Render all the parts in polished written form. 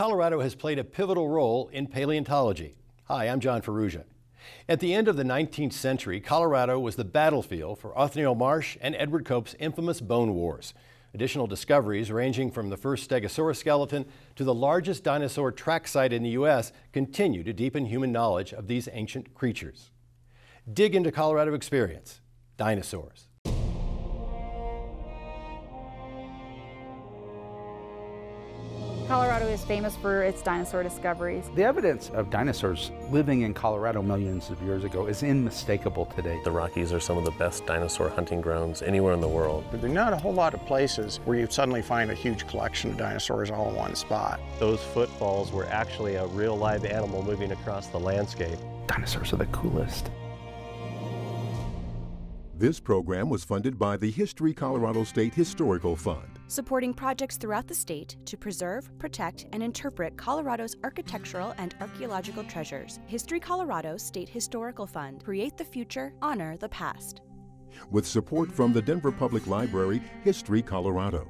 Colorado has played a pivotal role in paleontology. Hi, I'm John Ferrugia. At the end of the 19th century, Colorado was the battlefield for Othniel Marsh and Edward Cope's infamous Bone Wars. Additional discoveries, ranging from the first Stegosaurus skeleton to the largest dinosaur track site in the U.S., continue to deepen human knowledge of these ancient creatures. Dig into Colorado Experience, Dinosaurs. Colorado is famous for its dinosaur discoveries. The evidence of dinosaurs living in Colorado millions of years ago is unmistakable today. The Rockies are some of the best dinosaur hunting grounds anywhere in the world. But there are not a whole lot of places where you suddenly find a huge collection of dinosaurs all in one spot. Those footfalls were actually a real live animal moving across the landscape. Dinosaurs are the coolest. This program was funded by the History Colorado State Historical Fund, supporting projects throughout the state to preserve, protect, and interpret Colorado's architectural and archaeological treasures. History Colorado State Historical Fund. Create the future, honor the past. With support from the Denver Public Library, History Colorado.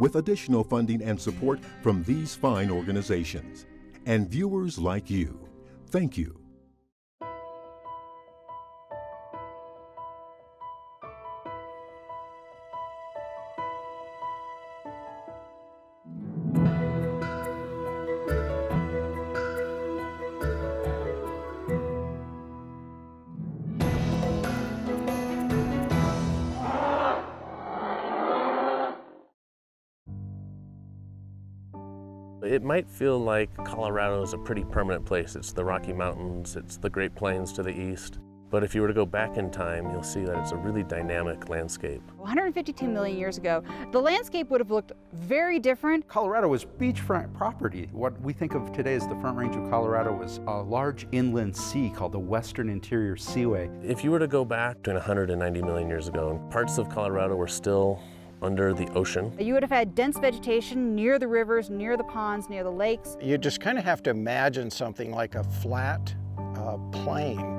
With additional funding and support from these fine organizations. And viewers like you. Thank you. It might feel like Colorado is a pretty permanent place. It's the Rocky Mountains, it's the Great Plains to the east. But if you were to go back in time, you'll see that it's a really dynamic landscape. 152 million years ago, the landscape would have looked very different. Colorado was beachfront property. What we think of today as the Front Range of Colorado was a large inland sea called the Western Interior Seaway. If you were to go back to 190 million years ago, parts of Colorado were still under the ocean. You would have had dense vegetation near the rivers, near the ponds, near the lakes. You just kind of have to imagine something like a flat plain.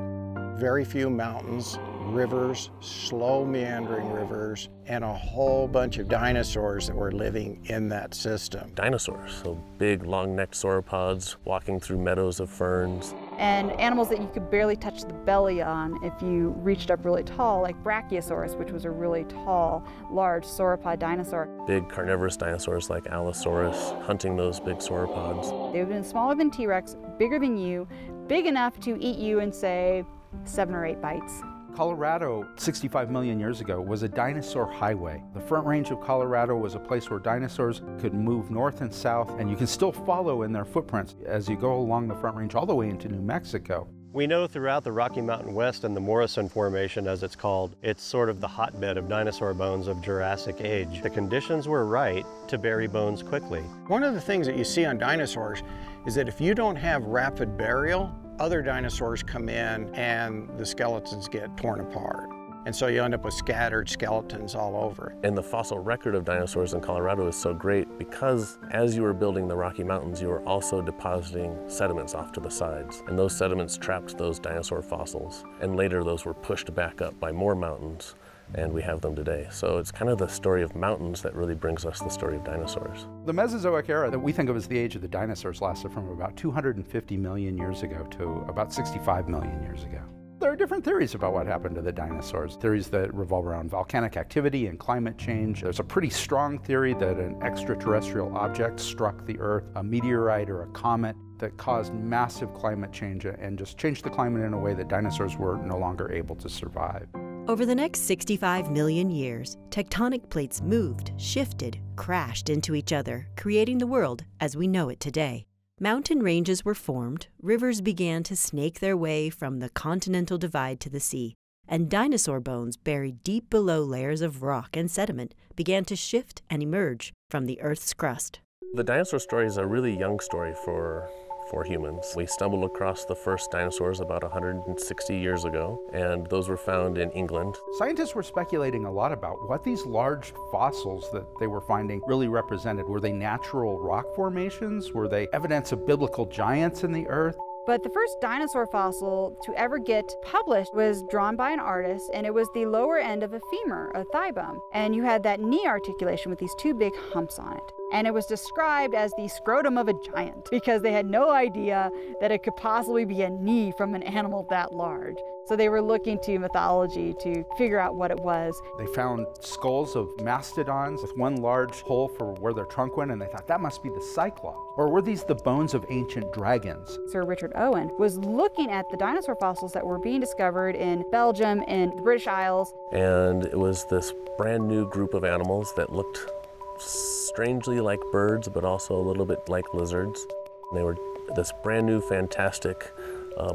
Very few mountains, rivers, slow meandering rivers, and a whole bunch of dinosaurs that were living in that system. Dinosaurs, so big long-necked sauropods walking through meadows of ferns. And animals that you could barely touch the belly on if you reached up really tall, like Brachiosaurus, which was a really tall, large sauropod dinosaur. Big carnivorous dinosaurs like Allosaurus, hunting those big sauropods. They've been smaller than T-Rex, bigger than you, big enough to eat you in, say, 7 or 8 bites. Colorado, 65 million years ago, was a dinosaur highway. The Front Range of Colorado was a place where dinosaurs could move north and south, and you can still follow in their footprints as you go along the Front Range all the way into New Mexico. We know throughout the Rocky Mountain West and the Morrison Formation, as it's called, it's sort of the hotbed of dinosaur bones of Jurassic age. The conditions were right to bury bones quickly. One of the things that you see on dinosaurs is that if you don't have rapid burial, other dinosaurs come in and the skeletons get torn apart. And so you end up with scattered skeletons all over. And the fossil record of dinosaurs in Colorado is so great because as you were building the Rocky Mountains, you were also depositing sediments off to the sides. And those sediments trapped those dinosaur fossils. And later those were pushed back up by more mountains, and we have them today. So it's kind of the story of mountains that really brings us the story of dinosaurs. The Mesozoic era that we think of as the age of the dinosaurs lasted from about 250 million years ago to about 65 million years ago. There are different theories about what happened to the dinosaurs. Theories that revolve around volcanic activity and climate change. There's a pretty strong theory that an extraterrestrial object struck the Earth, a meteorite or a comet, that caused massive climate change and just changed the climate in a way that dinosaurs were no longer able to survive. Over the next 65 million years, tectonic plates moved, shifted, crashed into each other, creating the world as we know it today. Mountain ranges were formed, rivers began to snake their way from the continental divide to the sea, and dinosaur bones buried deep below layers of rock and sediment began to shift and emerge from the Earth's crust. The dinosaur story is a really young story for humans. We stumbled across the first dinosaurs about 160 years ago, and those were found in England. Scientists were speculating a lot about what these large fossils that they were finding really represented. Were they natural rock formations? Were they evidence of biblical giants in the earth? But the first dinosaur fossil to ever get published was drawn by an artist, and it was the lower end of a femur, a thigh bone. And you had that knee articulation with these two big humps on it. and it was described as the scrotum of a giant because they had no idea that it could possibly be a knee from an animal that large. So they were looking to mythology to figure out what it was. They found skulls of mastodons with one large hole for where their trunk went, and they thought that must be the cyclops. Or were these the bones of ancient dragons? Sir Richard Owen was looking at the dinosaur fossils that were being discovered in Belgium and the British Isles. And it was this brand new group of animals that looked strangely like birds, but also a little bit like lizards. They were this brand new, fantastic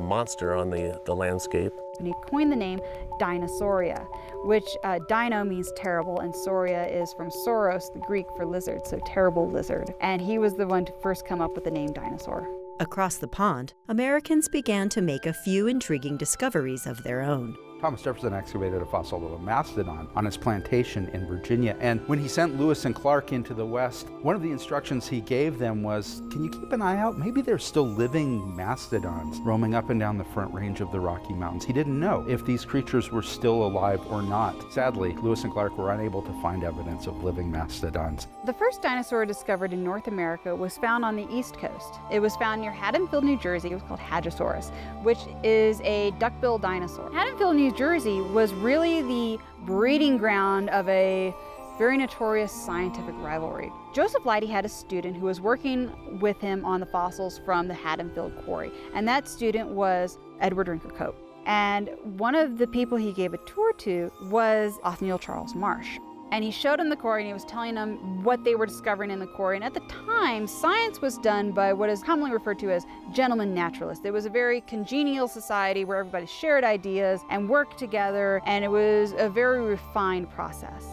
monster on the landscape. And he coined the name Dinosauria, which dino means terrible, and sauria is from sauros, the Greek for lizard, so terrible lizard. And he was the one to first come up with the name dinosaur. Across the pond, Americans began to make a few intriguing discoveries of their own. Thomas Jefferson excavated a fossil of a mastodon on his plantation in Virginia, and when he sent Lewis and Clark into the West, one of the instructions he gave them was, can you keep an eye out? Maybe there's still living mastodons roaming up and down the Front Range of the Rocky Mountains. He didn't know if these creatures were still alive or not. Sadly, Lewis and Clark were unable to find evidence of living mastodons. The first dinosaur discovered in North America was found on the East Coast. It was found near Haddonfield, New Jersey. It was called Hadrosaurus, which is a duck-billed dinosaur. Haddonfield, New Jersey was really the breeding ground of a very notorious scientific rivalry. Joseph Leidy had a student who was working with him on the fossils from the Haddonfield quarry, and that student was Edward Drinker Cope. And one of the people he gave a tour to was Othniel Charles Marsh. And he showed him the quarry, and he was telling them what they were discovering in the quarry. And at the time, science was done by what is commonly referred to as gentlemen naturalists. It was a very congenial society where everybody shared ideas and worked together, and it was a very refined process.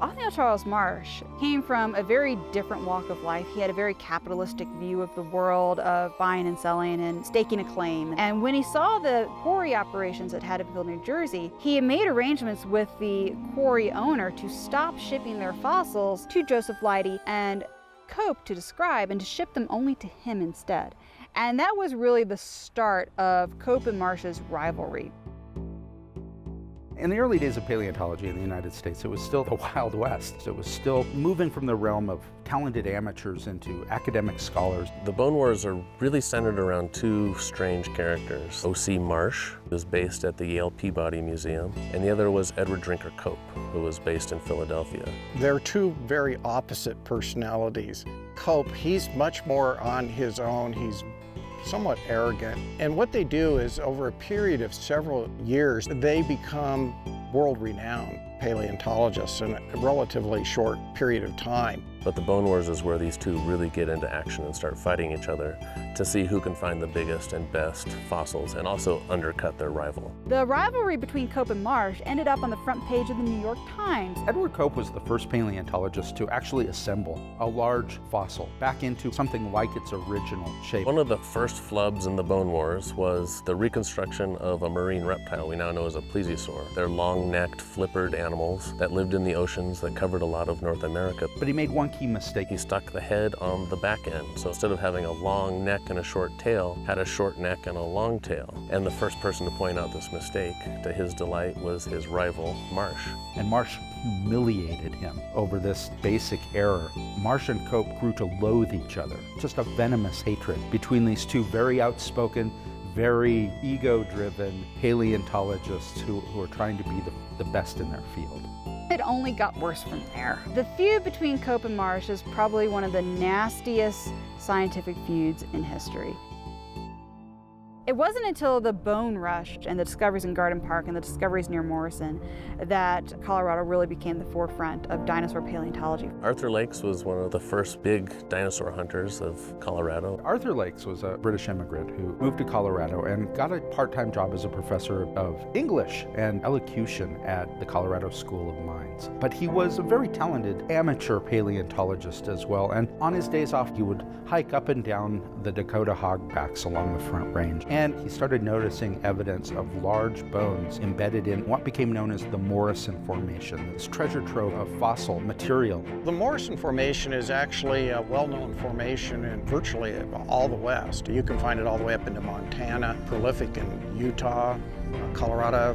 Othniel Charles Marsh came from a very different walk of life. He had a very capitalistic view of the world of buying and selling and staking a claim. And when he saw the quarry operations at Haddonfield, New Jersey, he had made arrangements with the quarry owner to stop shipping their fossils to Joseph Leidy and Cope to describe and to ship them only to him instead. And that was really the start of Cope and Marsh's rivalry. In the early days of paleontology in the United States, it was still the Wild West. It was still moving from the realm of talented amateurs into academic scholars. The Bone Wars are really centered around two strange characters. O.C. Marsh was based at the Yale Peabody Museum, and the other was Edward Drinker Cope, who was based in Philadelphia. They're two very opposite personalities. Cope, he's much more on his own. He's somewhat arrogant. And what they do is, over a period of several years, they become world-renowned paleontologists in a relatively short period of time. But the Bone Wars is where these two really get into action and start fighting each other to see who can find the biggest and best fossils and also undercut their rival. The rivalry between Cope and Marsh ended up on the front page of the New York Times. Edward Cope was the first paleontologist to actually assemble a large fossil back into something like its original shape. One of the first flubs in the Bone Wars was the reconstruction of a marine reptile we now know as a plesiosaur. They're long-necked, flippered animals that lived in the oceans that covered a lot of North America. But he made one key mistake. He stuck the head on the back end. So instead of having a long neck and a short tail, had a short neck and a long tail. And the first person to point out this mistake, to his delight, was his rival, Marsh. And Marsh humiliated him over this basic error. Marsh and Cope grew to loathe each other. Just a venomous hatred between these two very outspoken, very ego-driven paleontologists who are trying to be the best in their field. It only got worse from there. The feud between Cope and Marsh is probably one of the nastiest scientific feuds in history. It wasn't until the Bone Rush and the discoveries in Garden Park and the discoveries near Morrison that Colorado really became the forefront of dinosaur paleontology. Arthur Lakes was one of the first big dinosaur hunters of Colorado. Arthur Lakes was a British immigrant who moved to Colorado and got a part-time job as a professor of English and elocution at the Colorado School of Mines. But he was a very talented amateur paleontologist as well, and on his days off he would hike up and down the Dakota hogbacks along the Front Range. And he started noticing evidence of large bones embedded in what became known as the Morrison Formation, this treasure trove of fossil material. The Morrison Formation is actually a well-known formation in virtually all the West. You can find it all the way up into Montana, prolific in Utah, Colorado,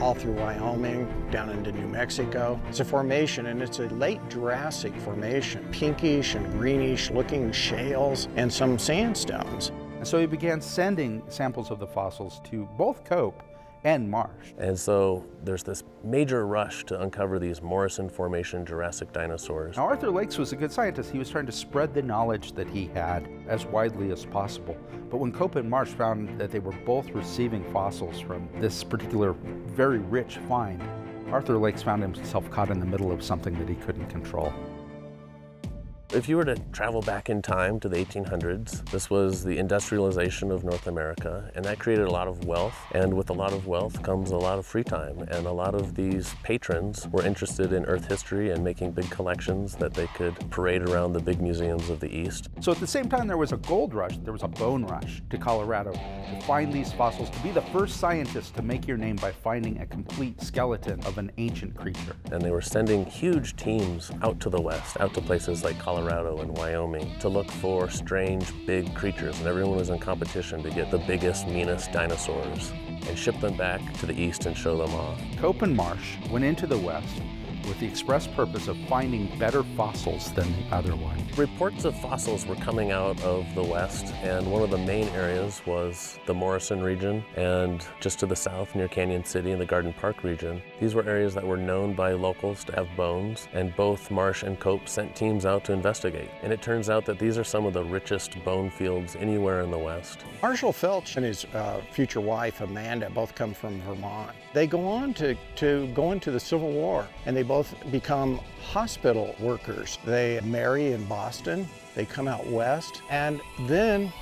all through Wyoming, down into New Mexico. It's a formation, and it's a late Jurassic formation, pinkish and greenish looking shales and some sandstones. And so he began sending samples of the fossils to both Cope and Marsh. And so there's this major rush to uncover these Morrison Formation Jurassic dinosaurs. Now, Arthur Lakes was a good scientist. He was trying to spread the knowledge that he had as widely as possible. But when Cope and Marsh found that they were both receiving fossils from this particular very rich find, Arthur Lakes found himself caught in the middle of something that he couldn't control. If you were to travel back in time to the 1800s, this was the industrialization of North America, and that created a lot of wealth. And with a lot of wealth comes a lot of free time, and a lot of these patrons were interested in Earth history and making big collections that they could parade around the big museums of the East. So at the same time, there was a gold rush, there was a bone rush to Colorado to find these fossils, to be the first scientist to make your name by finding a complete skeleton of an ancient creature. And they were sending huge teams out to the West, out to places like Colorado and Wyoming to look for strange big creatures, and everyone was in competition to get the biggest, meanest dinosaurs and ship them back to the East and show them off. Cope and Marsh went into the West with the express purpose of finding better fossils than the other one. Reports of fossils were coming out of the West, and one of the main areas was the Morrison region, and just to the south near Cañon City in the Garden Park region. These were areas that were known by locals to have bones, and both Marsh and Cope sent teams out to investigate. And it turns out that these are some of the richest bone fields anywhere in the West. Marshall Felch and his future wife, Amanda, both come from Vermont. They go on to go into the Civil War, and they both become hospital workers. They marry in Boston, they come out west, and then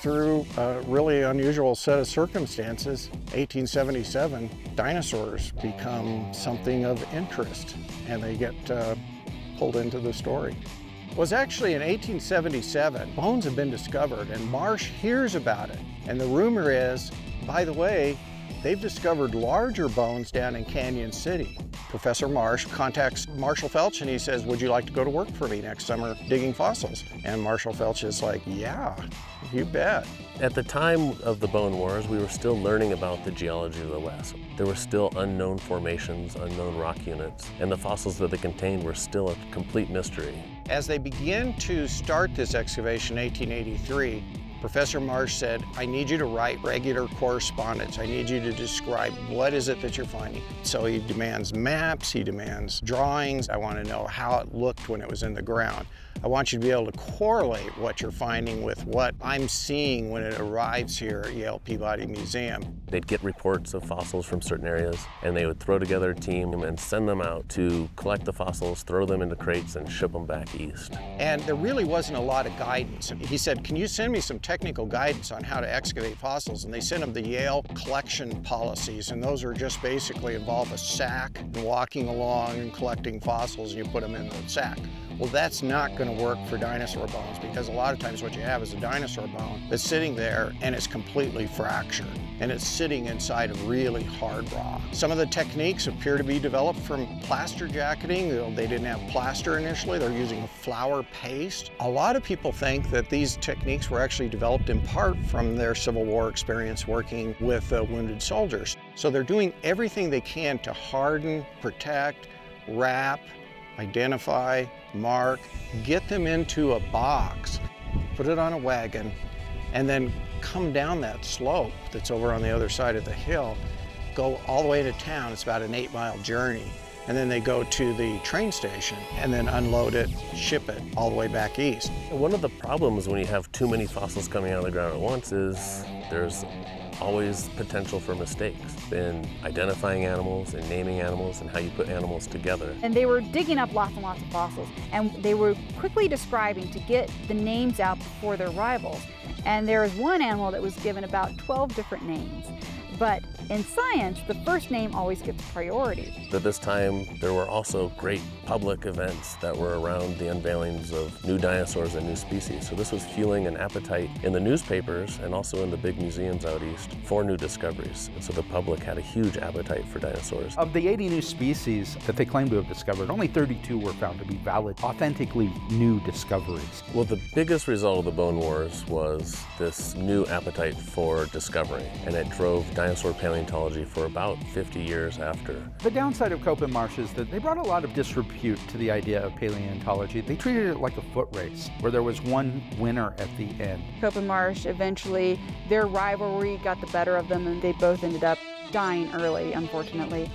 through a really unusual set of circumstances, 1877, dinosaurs become something of interest, and they get pulled into the story. It was actually in 1877, bones have been discovered, and Marsh hears about it. And the rumor is, by the way, they've discovered larger bones down in Cañon City. Professor Marsh contacts Marshall Felch and he says, would you like to go to work for me next summer digging fossils? And Marshall Felch is like, yeah, you bet. At the time of the Bone Wars, we were still learning about the geology of the West. There were still unknown formations, unknown rock units, and the fossils that they contained were still a complete mystery. As they begin to start this excavation in 1883, Professor Marsh said, I need you to write regular correspondence. I need you to describe what is it that you're finding. So he demands maps, he demands drawings. I want to know how it looked when it was in the ground. I want you to be able to correlate what you're finding with what I'm seeing when it arrives here at Yale Peabody Museum. They'd get reports of fossils from certain areas, and they would throw together a team and send them out to collect the fossils, throw them into crates, and ship them back east. And there really wasn't a lot of guidance. He said, can you send me some technical guidance on how to excavate fossils? And they sent him the Yale collection policies, and those are just basically involve a sack and walking along and collecting fossils, and you put them in the sack. Well, that's not going to work for dinosaur bones, because a lot of times what you have is a dinosaur bone that's sitting there and it's completely fractured, and it's sitting inside of really hard rock. Some of the techniques appear to be developed from plaster jacketing. They didn't have plaster initially. They're using flour paste. A lot of people think that these techniques were actually developed in part from their Civil War experience working with wounded soldiers. So they're doing everything they can to harden, protect, wrap, identify, mark, get them into a box, put it on a wagon, and then come down that slope that's over on the other side of the hill, go all the way to town. It's about an 8-mile journey. And then they go to the train station and then unload it, ship it all the way back east. One of the problems when you have too many fossils coming out of the ground at once is there's always potential for mistakes in identifying animals and naming animals and how you put animals together. And they were digging up lots and lots of fossils, and they were quickly describing to get the names out before their rivals. And there was one animal that was given about 12 different names. But in science, the first name always gets priority. At this time, there were also great public events that were around the unveilings of new dinosaurs and new species. So this was fueling an appetite in the newspapers and also in the big museums out east for new discoveries. And so the public had a huge appetite for dinosaurs. Of the 80 new species that they claimed to have discovered, only 32 were found to be valid, authentically new discoveries. Well, the biggest result of the Bone Wars was this new appetite for discovery, and it drove dinosaur paleontology paleontology for about 50 years after. The downside of Cope and Marsh is that they brought a lot of disrepute to the idea of paleontology. They treated it like a foot race, where there was one winner at the end. Cope and Marsh, eventually, their rivalry got the better of them, and they both ended up dying early, unfortunately.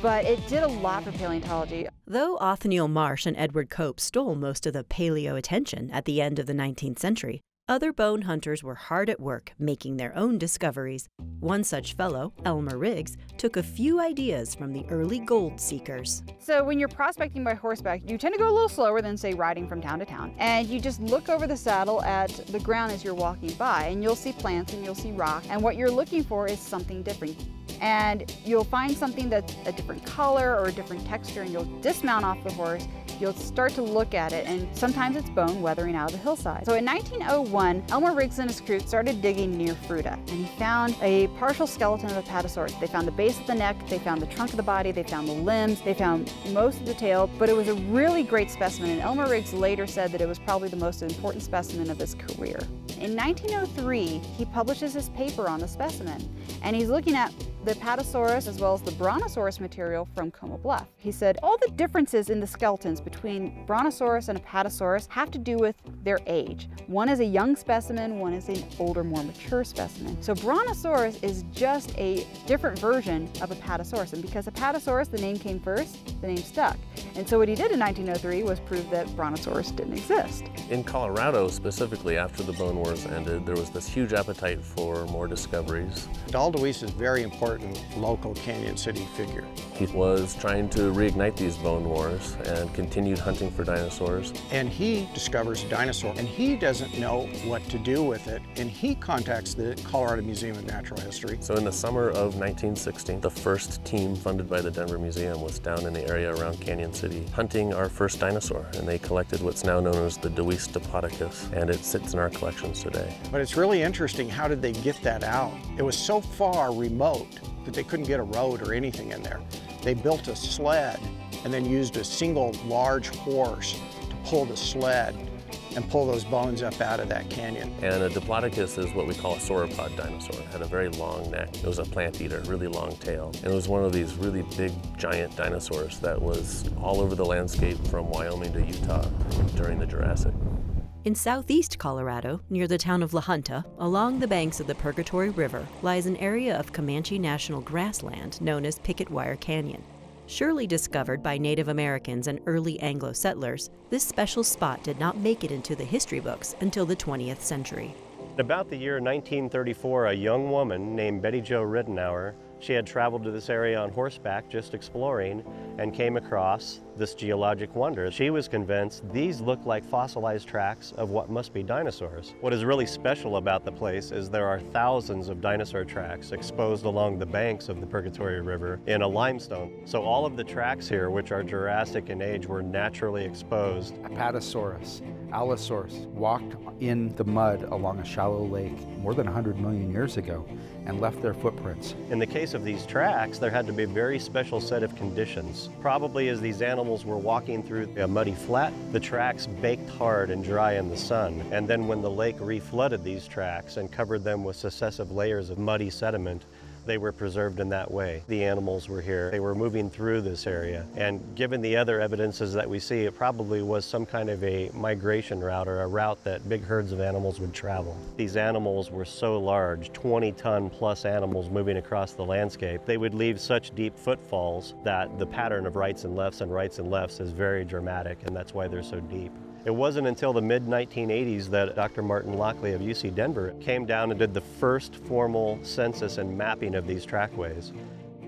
But it did a lot for paleontology. Though Othniel Marsh and Edward Cope stole most of the paleo attention at the end of the 19th century, other bone hunters were hard at work making their own discoveries. One such fellow, Elmer Riggs, took a few ideas from the early gold seekers. So when you're prospecting by horseback, you tend to go a little slower than, say, riding from town to town. And you just look over the saddle at the ground as you're walking by, and you'll see plants and you'll see rock. And what you're looking for is something different. And you'll find something that's a different color or a different texture, and you'll dismount off the horse, you'll start to look at it, and sometimes it's bone weathering out of the hillside. So in 1901, Elmer Riggs and his crew started digging near Fruta, and he found a partial skeleton of Apatosaurus. They found the base of the neck, they found the trunk of the body, they found the limbs, they found most of the tail, but it was a really great specimen, and Elmer Riggs later said that it was probably the most important specimen of his career. In 1903, he publishes his paper on the specimen, and he's looking at the Apatosaurus as well as the Brontosaurus material from Como Bluff. He said all the differences in the skeletons between Brontosaurus and Apatosaurus have to do with their age. One is a young specimen, one is an older, more mature specimen. So Brontosaurus is just a different version of Apatosaurus, and because Apatosaurus, the name came first, the name stuck. And so what he did in 1903 was prove that Brontosaurus didn't exist. In Colorado, specifically after the Bone Wars ended, there was this huge appetite for more discoveries. Dal-Deweese is very important local Cañon City figure. He was trying to reignite these Bone Wars and continued hunting for dinosaurs. And he discovers a dinosaur, and he doesn't know what to do with it, and he contacts the Colorado Museum of Natural History. So in the summer of 1916, the first team funded by the Denver Museum was down in the area around Cañon City hunting our first dinosaur, and they collected what's now known as the Deweese Diplodocus, and it sits in our collections today. But it's really interesting, how did they get that out? It was so far remote that they couldn't get a road or anything in there. They built a sled and then used a single large horse to pull the sled and pull those bones up out of that canyon. And a Diplodocus is what we call a sauropod dinosaur. It had a very long neck. It was a plant eater, really long tail. And it was one of these really big, giant dinosaurs that was all over the landscape from Wyoming to Utah during the Jurassic. In southeast Colorado, near the town of La Junta, along the banks of the Purgatory River, lies an area of Comanche National grassland known as Picket Wire Canyon. Surely discovered by Native Americans and early Anglo settlers, this special spot did not make it into the history books until the 20th century. About the year 1934, a young woman named Betty Jo Rittenauer, she had traveled to this area on horseback just exploring and came across this geologic wonder. She was convinced these look like fossilized tracks of what must be dinosaurs. What is really special about the place is there are thousands of dinosaur tracks exposed along the banks of the Purgatory River in a limestone. So all of the tracks here, which are Jurassic in age, were naturally exposed. Apatosaurus, Allosaurus walked in the mud along a shallow lake more than 100 million years ago and left their footprints. In the case of these tracks, there had to be a very special set of conditions. Probably as these animals were walking through a muddy flat, the tracks baked hard and dry in the sun. And then when the lake reflooded these tracks and covered them with successive layers of muddy sediment, they were preserved in that way. The animals were here. They were moving through this area. And given the other evidences that we see, it probably was some kind of a migration route or a route that big herds of animals would travel. These animals were so large, 20-ton plus animals moving across the landscape. They would leave such deep footfalls that the pattern of rights and lefts is very dramatic, and that's why they're so deep. It wasn't until the mid-1980s that Dr. Martin Lockley of UC Denver came down and did the first formal census and mapping of these trackways.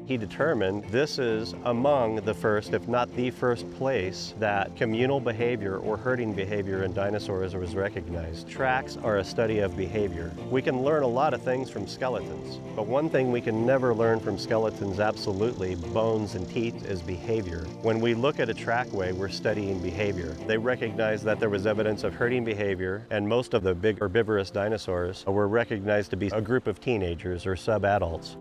He determined this is among the first, if not the first place, that communal behavior or herding behavior in dinosaurs was recognized. Tracks are a study of behavior. We can learn a lot of things from skeletons, but one thing we can never learn from skeletons, absolutely, bones and teeth, is behavior. When we look at a trackway, we're studying behavior. They recognized that there was evidence of herding behavior, and most of the big herbivorous dinosaurs were recognized to be a group of teenagers or sub-adults.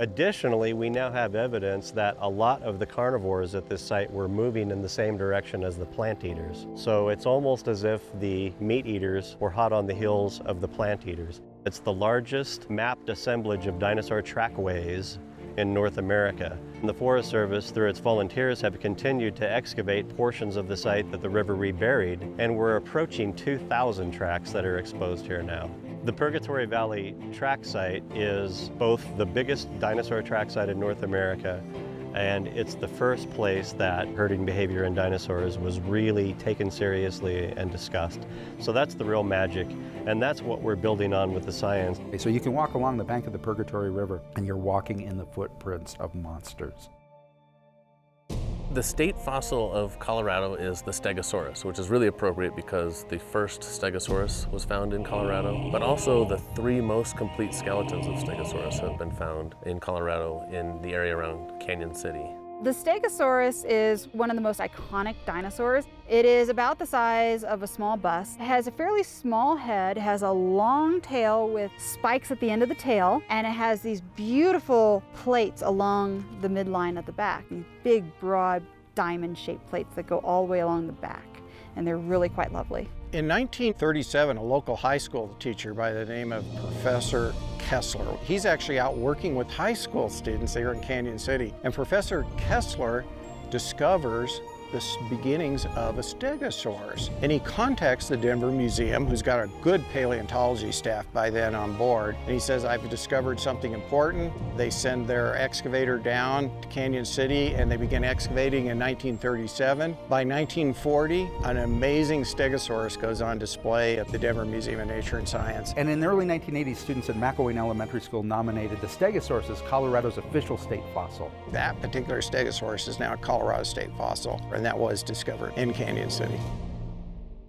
Additionally, we now have evidence that a lot of the carnivores at this site were moving in the same direction as the plant eaters. So it's almost as if the meat eaters were hot on the heels of the plant eaters. It's the largest mapped assemblage of dinosaur trackways in North America. And the Forest Service, through its volunteers, have continued to excavate portions of the site that the river reburied, and we're approaching 2,000 tracks that are exposed here now. The Purgatory Valley track site is both the biggest dinosaur track site in North America, and it's the first place that herding behavior in dinosaurs was really taken seriously and discussed. So that's the real magic, and that's what we're building on with the science. So you can walk along the bank of the Purgatory River, and you're walking in the footprints of monsters. The state fossil of Colorado is the Stegosaurus, which is really appropriate because the first Stegosaurus was found in Colorado, but also the three most complete skeletons of Stegosaurus have been found in Colorado in the area around Cañon City. The Stegosaurus is one of the most iconic dinosaurs. It is about the size of a small bus. It has a fairly small head, has a long tail with spikes at the end of the tail, and it has these beautiful plates along the midline at the back, these big, broad, diamond-shaped plates that go all the way along the back, and they're really quite lovely. In 1937, a local high school teacher by the name of Professor Kessler, he's actually out working with high school students here in Cañon City, and Professor Kessler discovers the beginnings of a stegosaurus, and he contacts the Denver Museum, who's got a good paleontology staff by then on board, and he says, I've discovered something important. They send their excavator down to Cañon City, and they begin excavating in 1937. By 1940, an amazing stegosaurus goes on display at the Denver Museum of Nature and Science. And in the early 1980s, students at McElwain Elementary School nominated the stegosaurus as Colorado's official state fossil. That particular stegosaurus is now a Colorado state fossil, and that was discovered in Cañon City.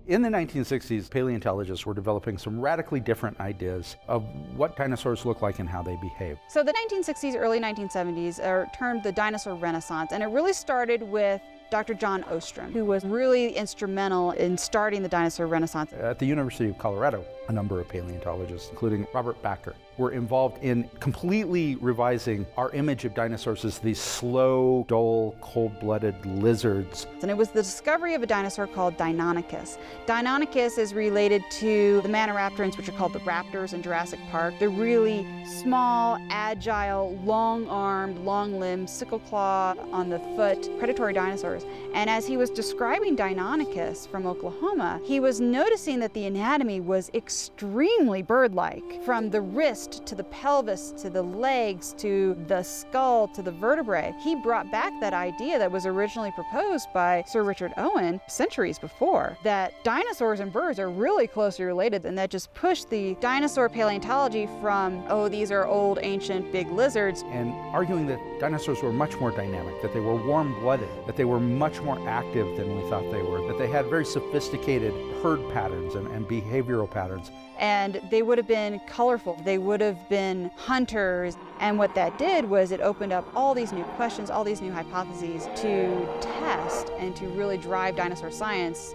In the 1960s, paleontologists were developing some radically different ideas of what dinosaurs look like and how they behave. So the 1960s, early 1970s are termed the dinosaur renaissance, and it really started with Dr. John Ostrom, who was really instrumental in starting the dinosaur renaissance. At the University of Colorado, a number of paleontologists, including Robert Backer, were involved in completely revising our image of dinosaurs as these slow, dull, cold-blooded lizards. And it was the discovery of a dinosaur called Deinonychus. Deinonychus is related to the Maniraptorans, which are called the raptors in Jurassic Park. They're really small, agile, long-armed, long-limbed, sickle-claw on the foot, predatory dinosaurs. And as he was describing Deinonychus from Oklahoma, he was noticing that the anatomy was extremely bird-like, from the wrist to the pelvis to the legs to the skull to the vertebrae. He brought back that idea that was originally proposed by Sir Richard Owen centuries before, that dinosaurs and birds are really closely related, and that just pushed the dinosaur paleontology from, oh, these are old, ancient, big lizards. And arguing that dinosaurs were much more dynamic, that they were warm-blooded, that they were much more active than we thought they were, that they had very sophisticated herd patterns and behavioral patterns. And they would have been colorful. They would have been hunters. And what that did was it opened up all these new questions, all these new hypotheses to test and to really drive dinosaur science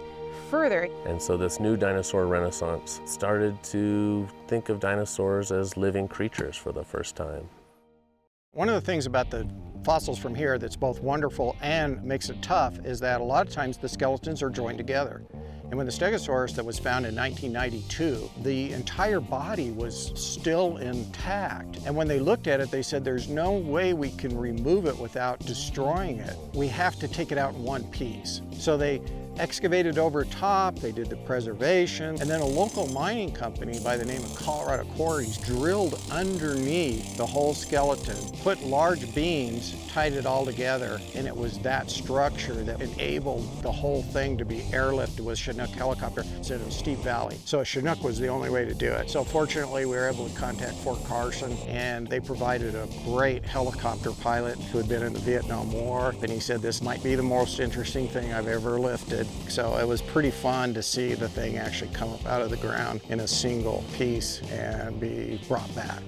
further. And so this new dinosaur renaissance started to think of dinosaurs as living creatures for the first time. One of the things about the fossils from here that's both wonderful and makes it tough is that a lot of times the skeletons are joined together. And when the Stegosaurus that was found in 1992, the entire body was still intact. And when they looked at it, they said, there's no way we can remove it without destroying it. We have to take it out in one piece. So they excavated over top, they did the preservation, and then a local mining company by the name of Colorado Quarries drilled underneath the whole skeleton, put large beams, tied it all together, and it was that structure that enabled the whole thing to be airlifted with Chinook helicopter instead of a steep valley. So a Chinook was the only way to do it. So fortunately, we were able to contact Fort Carson, and they provided a great helicopter pilot who had been in the Vietnam War, and he said, this might be the most interesting thing I've ever lifted. So it was pretty fun to see the thing actually come up out of the ground in a single piece and be brought back.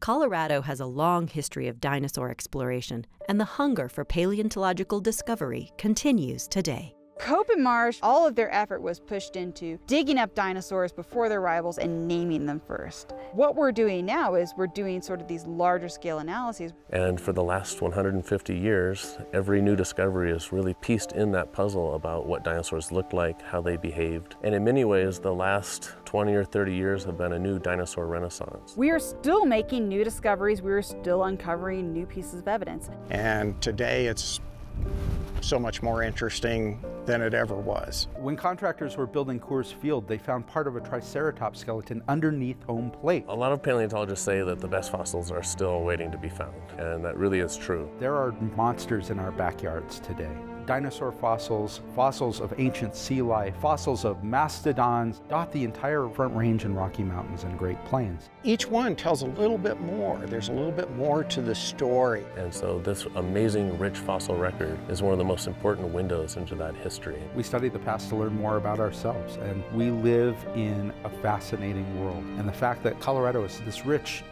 Colorado has a long history of dinosaur exploration, and the hunger for paleontological discovery continues today. Cope and Marsh, all of their effort was pushed into digging up dinosaurs before their rivals and naming them first. What we're doing now is we're doing sort of these larger scale analyses. And for the last 150 years, every new discovery is really pieced in that puzzle about what dinosaurs looked like, how they behaved. And in many ways, the last 20 or 30 years have been a new dinosaur renaissance. We are still making new discoveries. We are still uncovering new pieces of evidence. And today it's so much more interesting than it ever was. When contractors were building Coors Field, they found part of a Triceratops skeleton underneath home plate. A lot of paleontologists say that the best fossils are still waiting to be found, and that really is true. There are monsters in our backyards today. Dinosaur fossils, fossils of ancient sea life, fossils of mastodons dot the entire Front Range and Rocky Mountains and Great Plains. Each one tells a little bit more. There's a little bit more to the story. And so this amazing, rich fossil record is one of the most important windows into that history. We study the past to learn more about ourselves, and we live in a fascinating world. And the fact that Colorado is this rich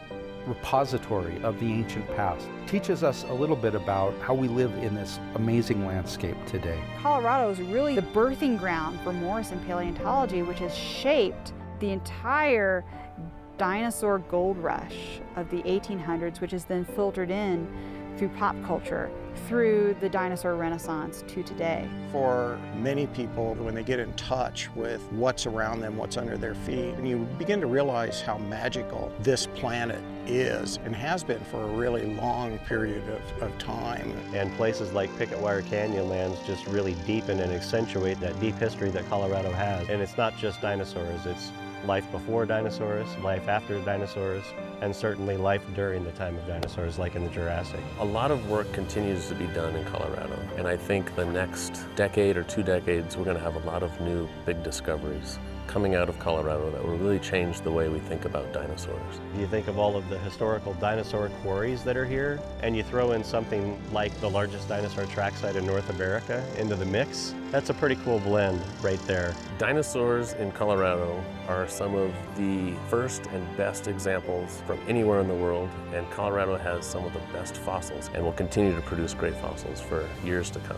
repository of the ancient past teaches us a little bit about how we live in this amazing landscape today. Colorado is really the birthing ground for Morrison paleontology, which has shaped the entire dinosaur gold rush of the 1800s, which is then filtered in through pop culture, through the dinosaur renaissance to today. For many people, when they get in touch with what's around them, what's under their feet, and you begin to realize how magical this planet is and has been for a really long period of time. And places like Picket Wire Canyon lands just really deepen and accentuate that deep history that Colorado has. And it's not just dinosaurs, it's life before dinosaurs, life after dinosaurs, and certainly life during the time of dinosaurs, like in the Jurassic. A lot of work continues to be done in Colorado, and I think the next decade or two decades, we're going to have a lot of new big discoveries coming out of Colorado that will really change the way we think about dinosaurs. You think of all of the historical dinosaur quarries that are here, and you throw in something like the largest dinosaur tracksite in North America into the mix, that's a pretty cool blend right there. Dinosaurs in Colorado are some of the first and best examples from anywhere in the world, and Colorado has some of the best fossils and will continue to produce great fossils for years to come.